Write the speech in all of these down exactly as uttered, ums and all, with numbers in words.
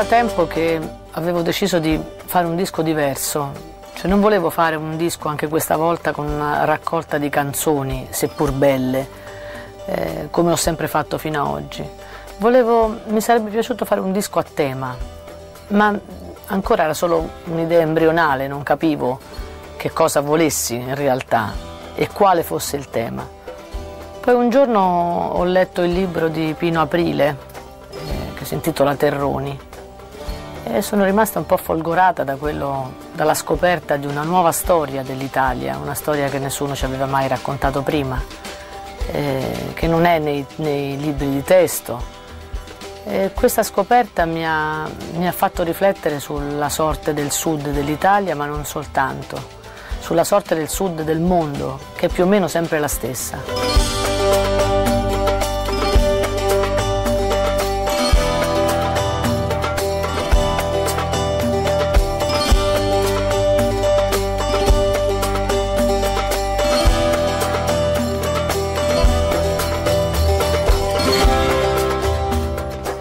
Era tempo che avevo deciso di fare un disco diverso, cioè non volevo fare un disco anche questa volta con una raccolta di canzoni, seppur belle, eh, come ho sempre fatto fino ad oggi. Volevo, mi sarebbe piaciuto fare un disco a tema, ma ancora era solo un'idea embrionale, non capivo che cosa volessi in realtà e quale fosse il tema. Poi un giorno ho letto il libro di Pino Aprile, eh, che si intitola Terroni, e sono rimasta un po' folgorata da quello, dalla scoperta di una nuova storia dell'Italia, una storia che nessuno ci aveva mai raccontato prima, eh, che non è nei, nei libri di testo. E questa scoperta mi ha, mi ha fatto riflettere sulla sorte del sud dell'Italia, ma non soltanto, sulla sorte del sud del mondo, che è più o meno sempre la stessa.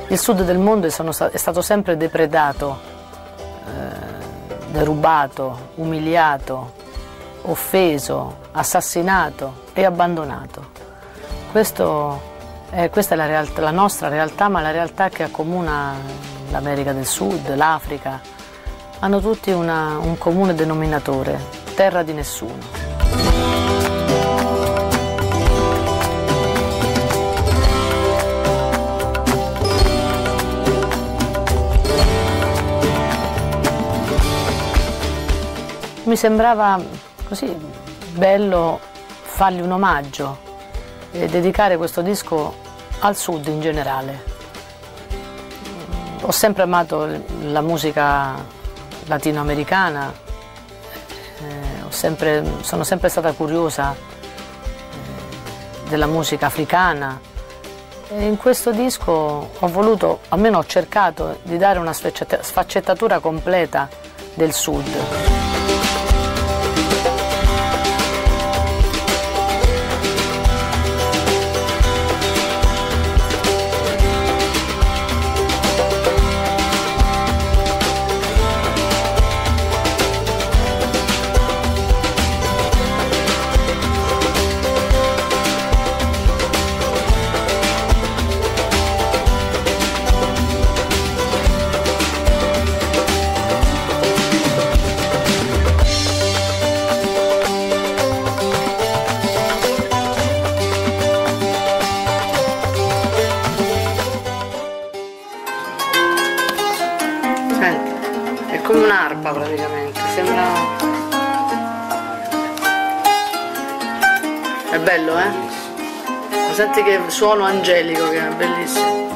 Il sud del mondo è stato sempre depredato, eh, derubato, umiliato, offeso, assassinato e abbandonato. Questo è, questa è la, realtà, la nostra realtà, ma la realtà che accomuna l'America del Sud, l'Africa, hanno tutti una, un comune denominatore, terra di nessuno. Mi sembrava così bello fargli un omaggio e dedicare questo disco al sud in generale. Ho sempre amato la musica latinoamericana, eh, ho sempre, sono sempre stata curiosa eh, della musica africana e in questo disco ho voluto, almeno ho cercato, di dare una sfaccettatura completa del sud. Come un'arpa praticamente, sembra... È bello, eh? Senti che suono angelico che è bellissimo.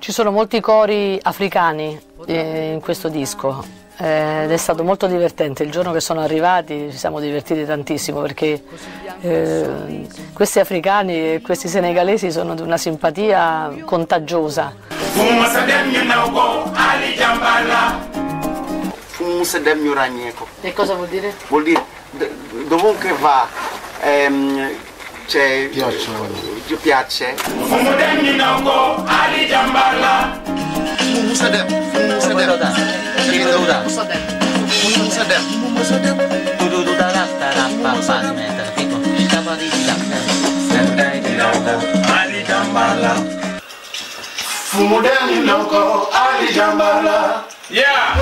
Ci sono molti cori africani eh, in questo disco eh, ed è stato molto divertente. Il giorno che sono arrivati ci siamo divertiti tantissimo perché eh, questi africani e questi senegalesi sono di una simpatia contagiosa. E cosa vuol dire? Vuol dire dovunque va, ehm, cioè, ti piace. Fumudeni loco Ali Jambala. Yeah!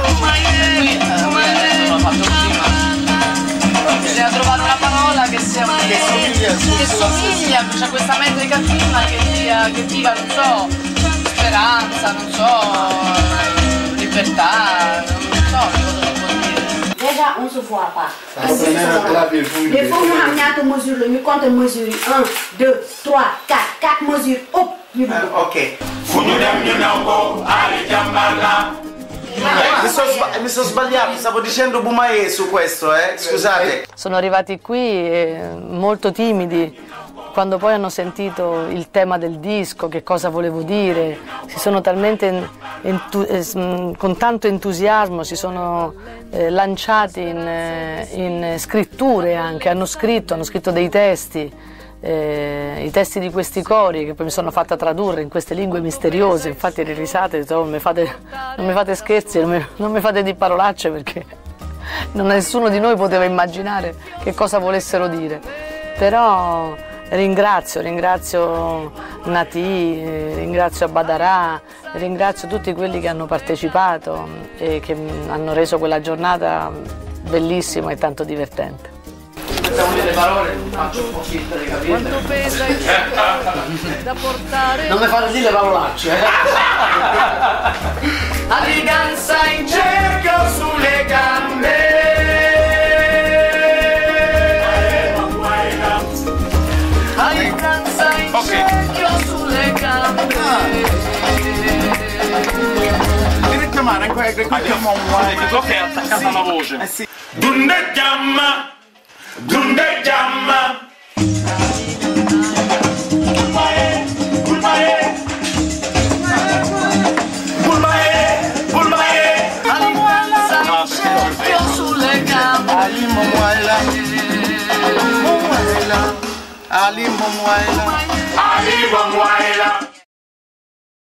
Si è trovata una parola che somiglia, c'è questa metrica prima che viva, non so, speranza, non so, libertà, non so. Déjà, on se voit pas. Des fois, on a mis à te mesurer, mais quand on mesure un, deux, trois, quatre, quatre mesures, hop, ok. Mi sono sbagliato, stavo dicendo Bumae su questo, eh? Scusate. Sono arrivati qui molto timidi, quando poi hanno sentito il tema del disco, che cosa volevo dire, si sono talmente con tanto entusiasmo, si sono eh, lanciati in, in scritture anche, hanno scritto, hanno scritto dei testi. eh, i testi di questi cori che poi mi sono fatta tradurre in queste lingue misteriose, infatti le risate, oh, mi fate, non mi fate scherzi, non mi, non mi fate di parolacce, perché non nessuno di noi poteva immaginare che cosa volessero dire. Però ringrazio, ringrazio Nati, ringrazio Abadarà, ringrazio tutti quelli che hanno partecipato e che hanno reso quella giornata bellissima e tanto divertente. Facciamo delle parole, faccio un po' finta di capire. Quanto pesa il cuore da portare... Non mi fate dire parolacce, eh? Alliganza in cerchio sulle gambe. Abbiamo un guai, ok, attaccata una voce. Eh sì. Dunde gamma, dunde gamma. Bulmae, bulmae. Bulmae, bulmae. Alimuala, no, io sulle gambe. Alimuala, alimuala, alimuala, alimuala.